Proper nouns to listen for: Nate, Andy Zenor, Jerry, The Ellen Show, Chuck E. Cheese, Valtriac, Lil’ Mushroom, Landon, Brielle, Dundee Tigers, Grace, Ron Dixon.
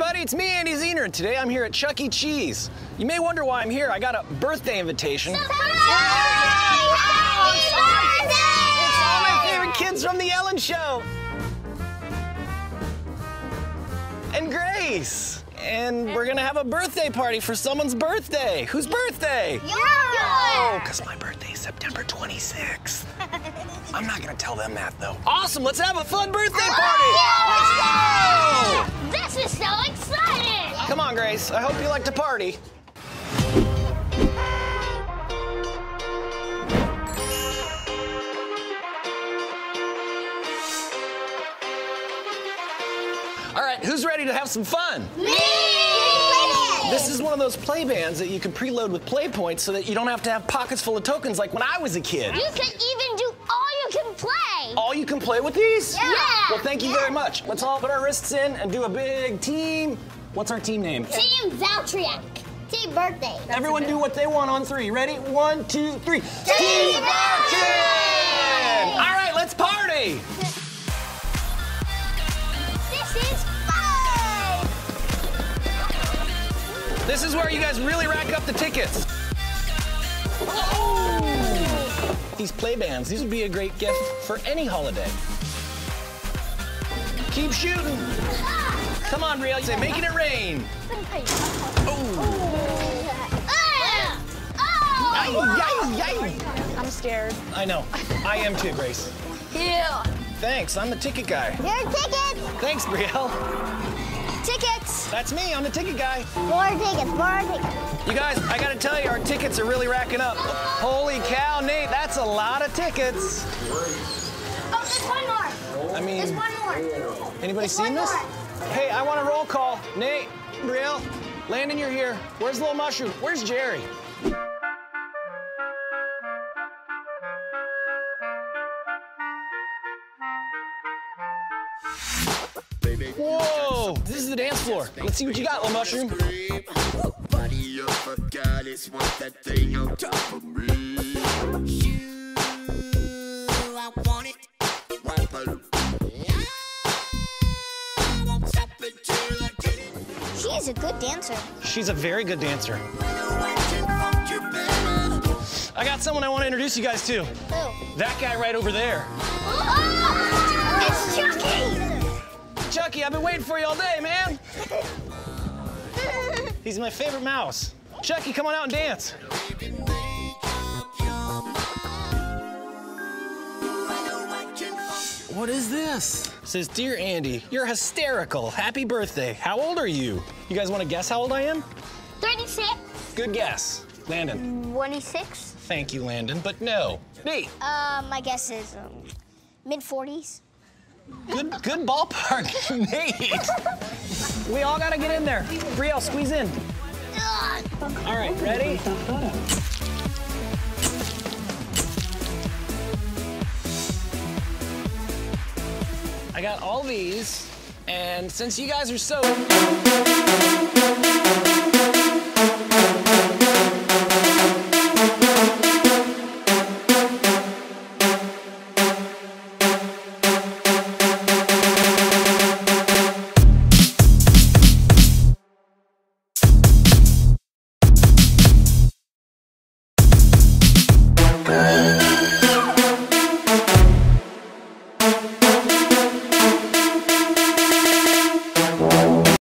everybody, it's me, Andy Zenor, and today I'm here at Chuck E. Cheese. You may wonder why I'm here. I got a birthday invitation. Surprise! Happy birthday! It's all my favorite kids from The Ellen Show. And Grace. And we're gonna have a birthday party for someone's birthday. Whose birthday? Yours! Oh, because my birthday is September 26th. I'm not gonna tell them that, though. Awesome, let's have a fun birthday party! Yeah! Let's go! This is so exciting! Come on, Grace, I hope you like to party. All right, who's ready to have some fun? Me! This is one of those play bands that you can preload with play points so that you don't have to have pockets full of tokens like when I was a kid. You can even do all you can play. All you can play with these? Yeah. Well, thank you very much. Let's all put our wrists in and do a big team. What's our team name? Team Valtriac. Team Birthday. That's everyone do what they want on three. Ready? 1, 2, 3. Team Valtriac! All right, let's party. This is where you guys really rack up the tickets. Whoa. These play bands, these would be a great gift for any holiday. Keep shooting. Come on, Brielle, say making it rain. Oh. I'm scared. I know. I am too, Grace. Yeah. Thanks, I'm the ticket guy. Your ticket. Thanks, Brielle. Tickets! That's me, I'm the ticket guy. More tickets, more tickets. You guys, I gotta tell you, our tickets are really racking up. Holy cow, Nate, that's a lot of tickets. Oh, there's one more. I mean, there's one more. Anybody seen this? Hey, I want a roll call. Nate, Brielle, Landon, you're here. Where's Lil' Mushroom? Where's Jerry? Whoa! This is the dance floor. Let's see what you got, Lil' Mushroom. She is a good dancer. She's a very good dancer. I got someone I want to introduce you guys to. Who? That guy right over there. Oh! It's Chuck E. Chucky, I've been waiting for you all day, man. He's my favorite mouse. Chucky, come on out and dance. What is this? It says, dear Andy, you're hysterical. Happy birthday. How old are you? You guys want to guess how old I am? 36. Good guess. Landon. 26. Thank you, Landon, but no. Nate. My guess is mid-40s. Good ballpark, Nate. We all gotta get in there. Brielle, squeeze in. All right, ready? I got all these, and since you guys are so...